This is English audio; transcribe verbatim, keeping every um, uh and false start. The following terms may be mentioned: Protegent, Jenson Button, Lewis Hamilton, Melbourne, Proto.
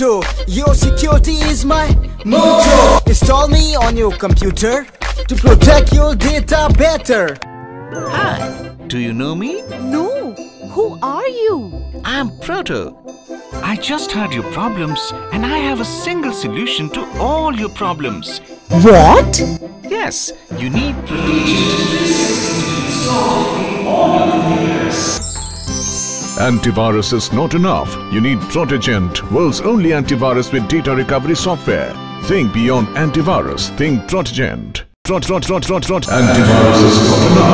motto. Your security is my motto. Install me on your computer to protect your data better. Hi, do you know me? No, who are you? I'm Proto. I just heard your problems and I have a single solution to all your problems. What? Yes, you need Protegent. Antivirus is not enough. You need Protegent, world's only antivirus with data recovery software. Think beyond antivirus. Think Protegent. Prot, prot, prot, prot, prot. Antivirus is not enough.